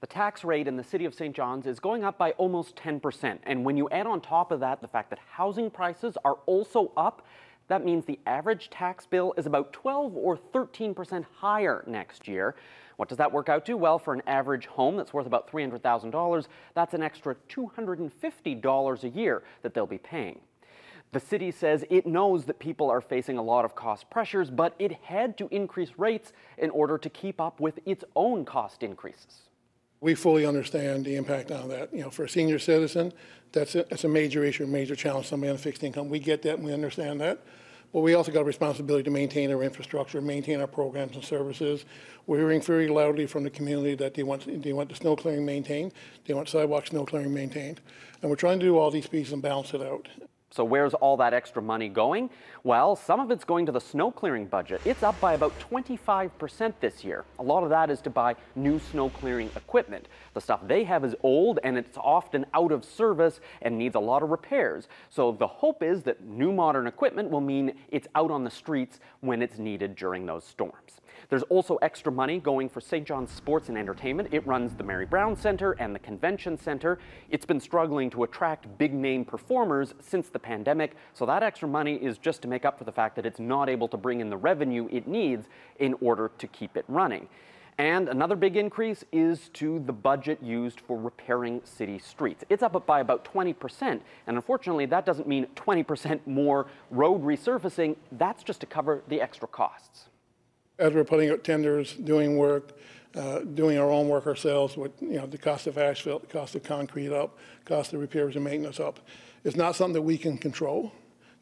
The tax rate in the city of St. John's is going up by almost 10%. And when you add on top of that the fact that housing prices are also up, that means the average tax bill is about 12 or 13% higher next year. What does that work out to? Well, for an average home that's worth about $300,000, that's an extra $250 a year that they'll be paying. The city says it knows that people are facing a lot of cost pressures, but it had to increase rates in order to keep up with its own cost increases. We fully understand the impact on that. You know, for a senior citizen, that's a major issue, major challenge, somebody on a fixed income. We get that and we understand that. But we also got a responsibility to maintain our infrastructure, maintain our programs and services. We're hearing very loudly from the community that they want the snow clearing maintained, they want sidewalk snow clearing maintained. And we're trying to do all these pieces and balance it out. So where's all that extra money going? Well, some of it's going to the snow clearing budget. It's up by about 25% this year. A lot of that is to buy new snow clearing equipment. The stuff they have is old and it's often out of service and needs a lot of repairs. So the hope is that new modern equipment will mean it's out on the streets when it's needed during those storms. There's also extra money going for St. John's Sports and Entertainment. It runs the Mary Brown Centre and the Convention Centre. It's been struggling to attract big-name performers since the pandemic, so that extra money is just to make up for the fact that it's not able to bring in the revenue it needs in order to keep it running. And another big increase is to the budget used for repairing city streets. It's up by about 20%, and unfortunately that doesn't mean 20% more road resurfacing. That's just to cover the extra costs. As we're putting out tenders, doing work, doing our own work ourselves with, you know, the cost of asphalt, the cost of concrete up, cost of repairs and maintenance up. It's not something that we can control.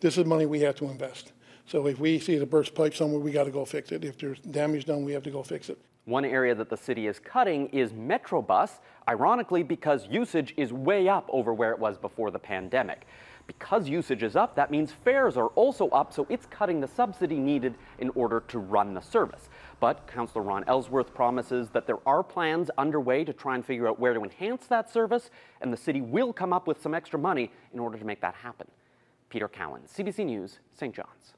This is money we have to invest. So if we see the burst pipe somewhere, we got to go fix it. If there's damage done, we have to go fix it. One area that the city is cutting is Metrobus, ironically because usage is way up over where it was before the pandemic. Because usage is up, that means fares are also up, so it's cutting the subsidy needed in order to run the service. But Councillor Ron Ellsworth promises that there are plans underway to try and figure out where to enhance that service, and the city will come up with some extra money in order to make that happen. Peter Cowan, CBC News, St. John's.